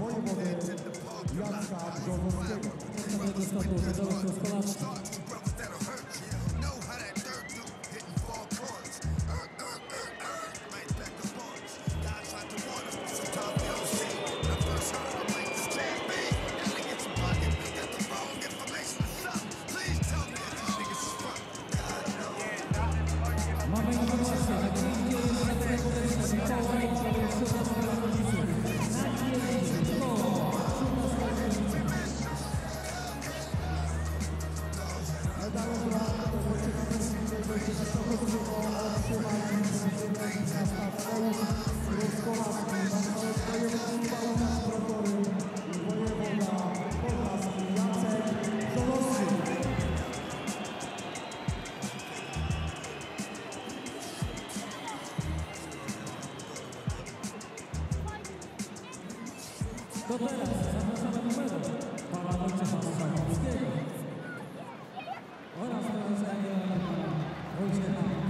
wojewody Jacka Brzozowskiego. Wojewody został urzędowy rozkolaczki. Mamy informację, że gminnie urzędowy podejście Mikołaj to teraz zapraszamy numerem pana Wojciecha Czałkowskiego oraz pana Wojciecha Czałkowskiego.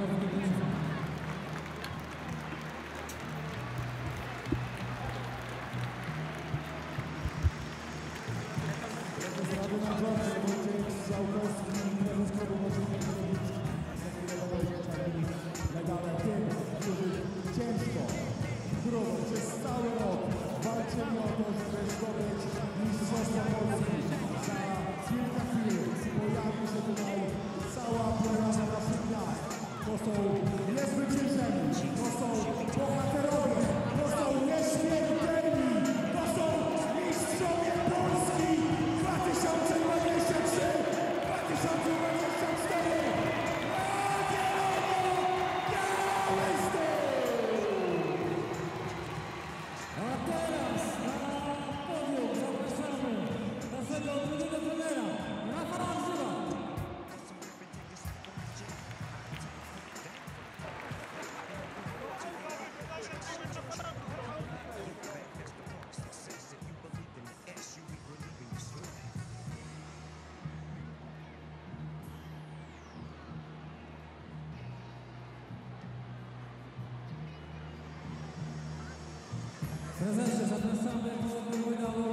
Prezesie, zapraszamy do wydalu.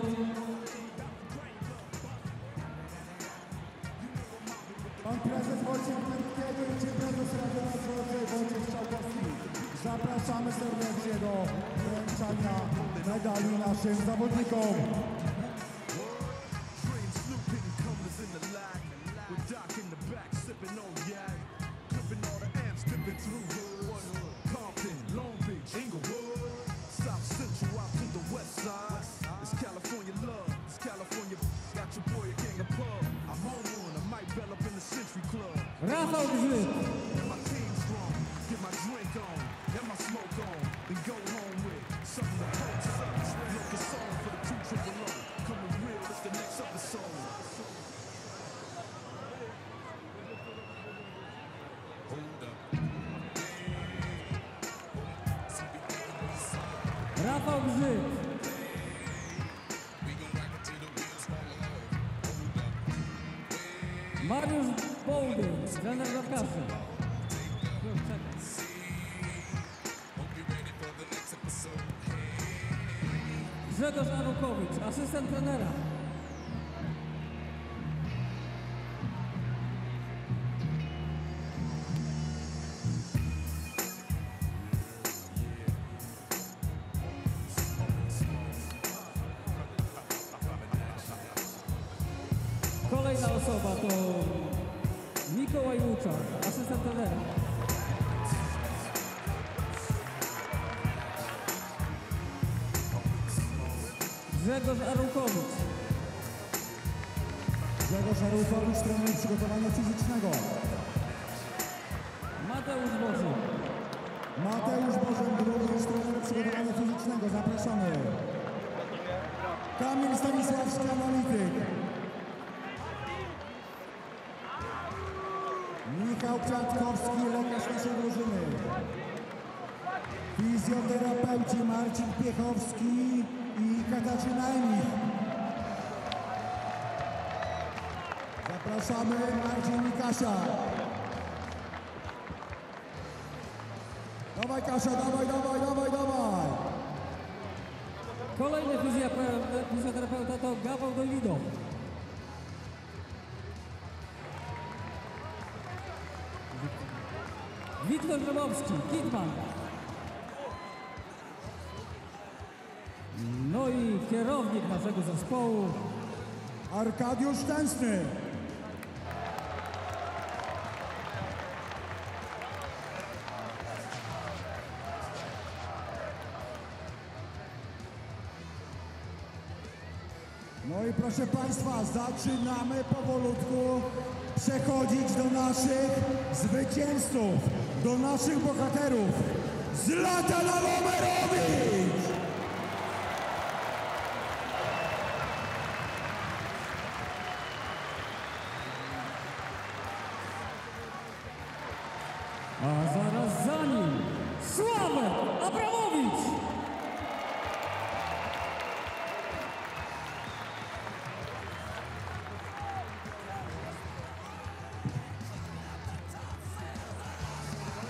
Pan prezes Wojciech Węgiel, czy prezes Rady Nadzorczej Wojciech Czałkowski. Zapraszamy serdecznie do wręczania medali naszym zawodnikom. Rafał Grzyb. Rafał Grzyb. Mariusz Bołdy, trener do kasy. Grzegorz Aruchowicz, asystent trenera. Kolejna osoba to Mikołaj Łuczak, asystent trenera. Grzegorz Aruchowicz. Grzegorz Aruchowicz, trener przygotowania fizycznego. Mateusz Bożyn. Mateusz Bożyn, drugi trener przygotowania fizycznego. Zapraszamy. Kamil Stanisławska-Molityk. Michał Kwiatkowski, lekarz naszej drużyny. Fizjoterapeuci Marcin Piechowski i Katarzyna Emich. Zapraszamy Marcin i Kasia. Dawaj Kasia, dawaj, dawaj, dawaj, dawaj. Kolejny fizjoterapeuta to Gabor Dojwidow. Wiktor Grabowski, Kitman. No i kierownik naszego zespołu Arkadiusz Tęsny. No i proszę Państwa, zaczynamy powolutku przechodzić do naszych zwycięzców, do naszych bohaterów. Zlatana Lomerowicz! A zaraz za nim Sławek Abramowicz!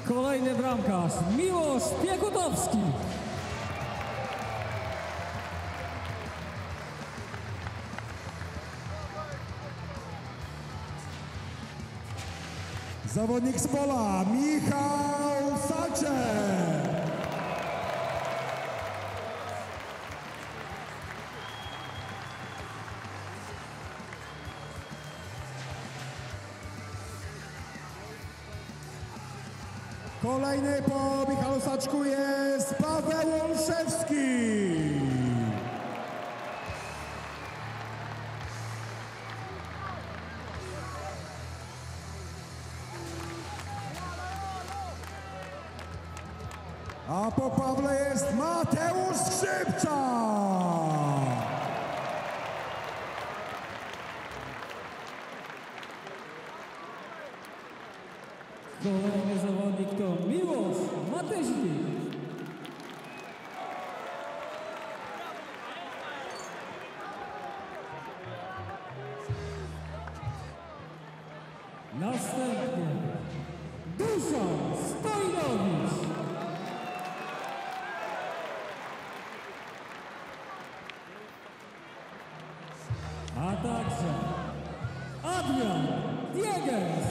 Kolejny bramkarz Miłosz Piekutowski. Zawodnik z pola Michał Saczek. Kolejny po Michalu Saczku jest Paweł Olszewski. A po Pawle jest Mateusz Skrzypczak. Kolejny zawodnik to Miłosz Matyźli. Następnie Dusza Stojnowicz. A także Adrian Diegels.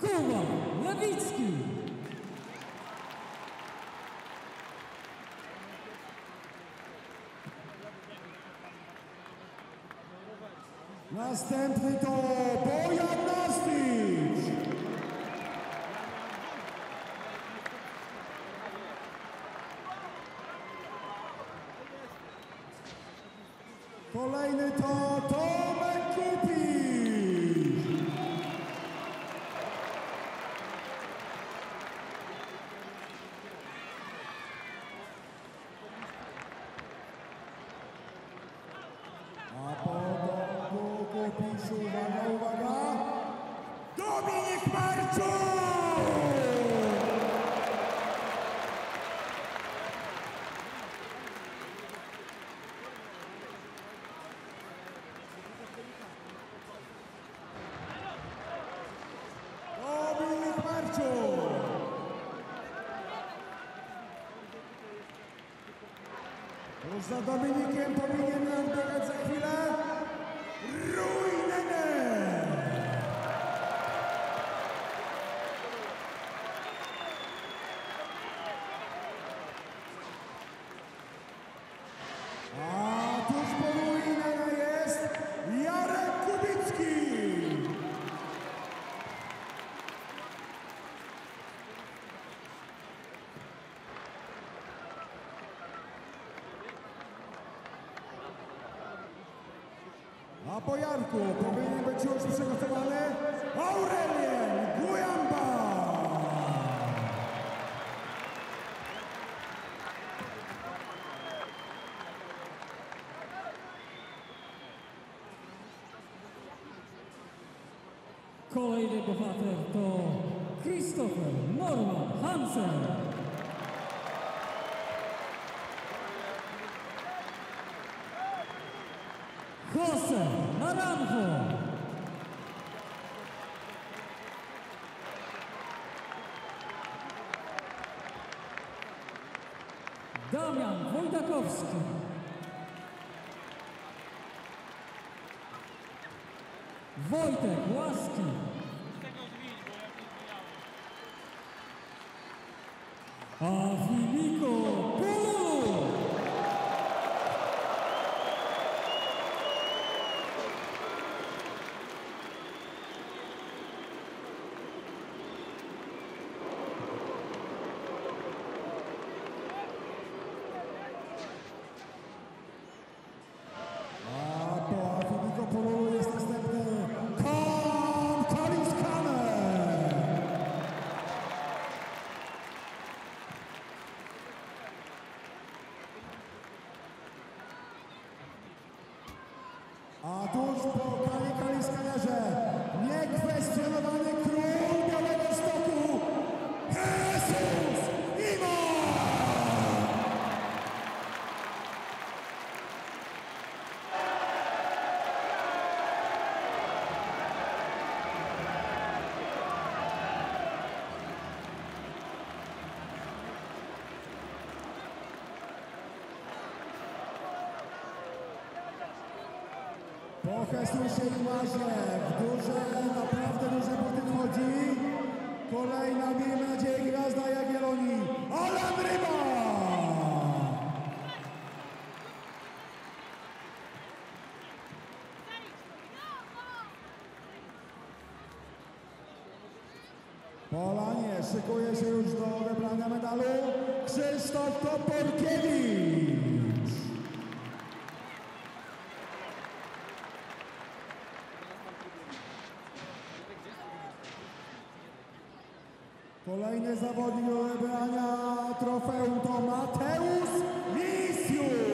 Kuba Lewicki. Następny to Bojan Nastycz. Kolejny to Dominik Barciu! Dominik Barciu! Już za Dominikiem powinien odbiegać za chwilę. A po Jarku powinien być już przygotowany Aurelien Gujamba. Kolejny bohater to Krzysztof Norman Hansen. Jose Naranjo. Damian Wojtakowski. Wojtek Łaski. Afimiko Pulu. A tuż po Kali Skaniarze niekwestionowany król Białegostoku Jesus Imo! Po Hesusie i Marze w duże, naprawdę duże po tym chodzi. Kolejna, miejmy nadzieję, gwiazda Jagiellonii, Ola Ryba! Polanie szykuje się już do odebrania medalu Krzysztof Toporkiewicz. Kolejny zawodnik do wybrania trofeum to Mateusz Misius.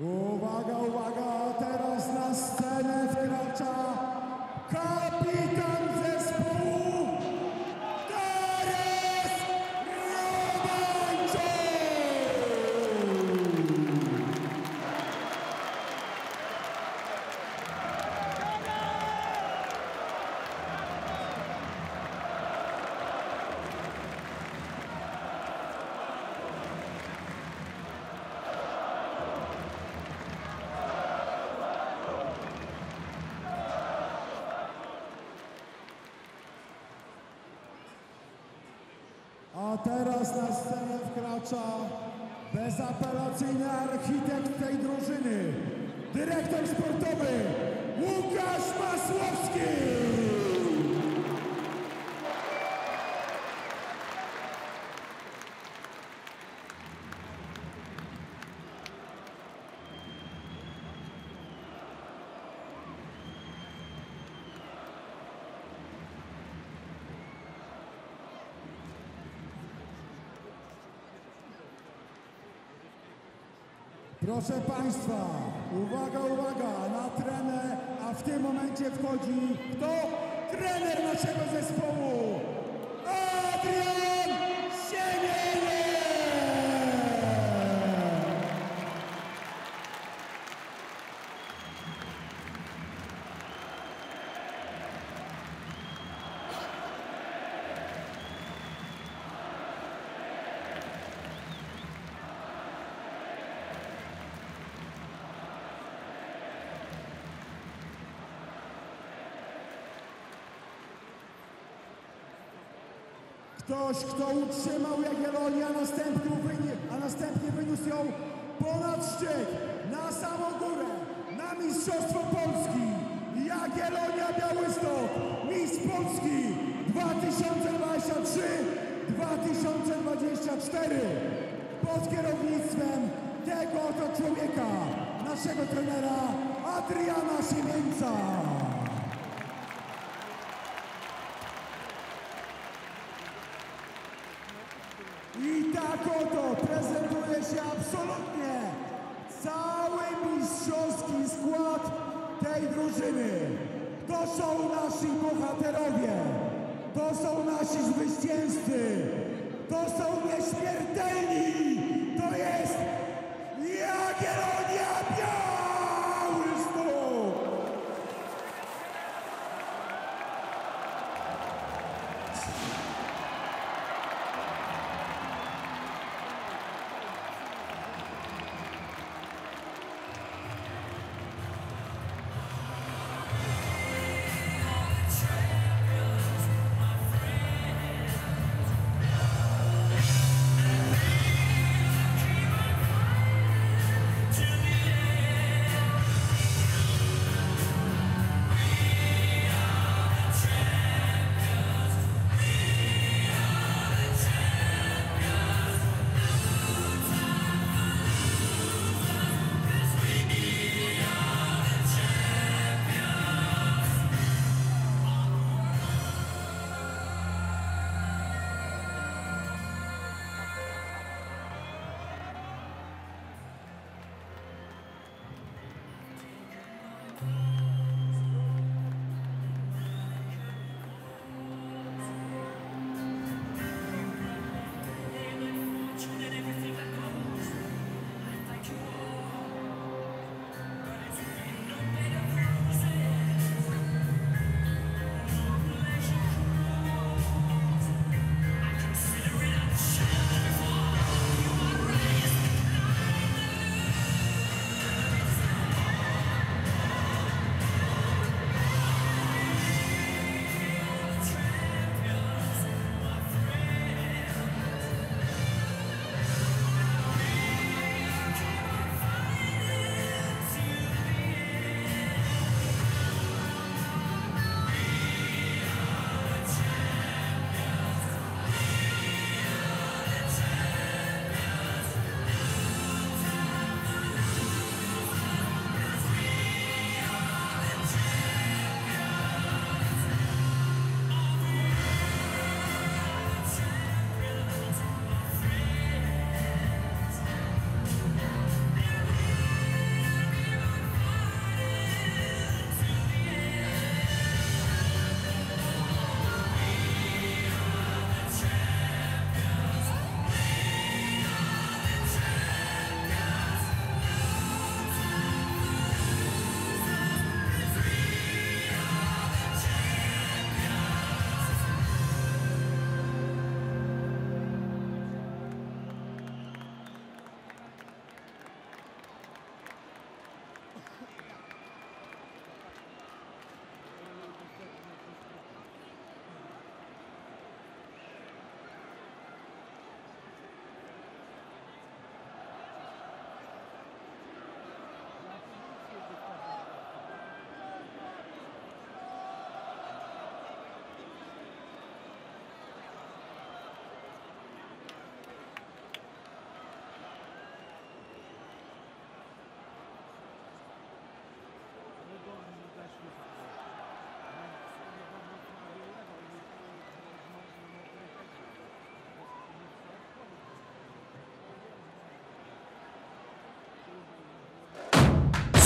Uwaga, uwaga, teraz na scenę wkracza kapitan zespołu. A teraz na scenę wkracza bezapelacyjny architekt tej drużyny, dyrektor sportowy Łukasz Masłowski! Proszę Państwa, uwaga, uwaga, na trenę, a w tym momencie wchodzi kto? Trener naszego zespołu, Adrian Ktoś, kto utrzymał Jagiellonię, a następnie wyniósł ją ponad szczyt, na samą górę, na Mistrzostwo Polski. Jagiellonia Białystok, mistrz Polski 2023-2024. Pod kierownictwem tego oto człowieka, naszego trenera Adriana Siemieńca. I tak oto prezentuje się absolutnie cały mistrzowski skład tej drużyny. To są nasi bohaterowie, to są nasi zwycięzcy, to są nieśmiertelni, to jest Jagiellonia Białystok!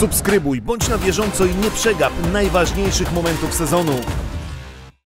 Subskrybuj, bądź na bieżąco i nie przegap najważniejszych momentów sezonu.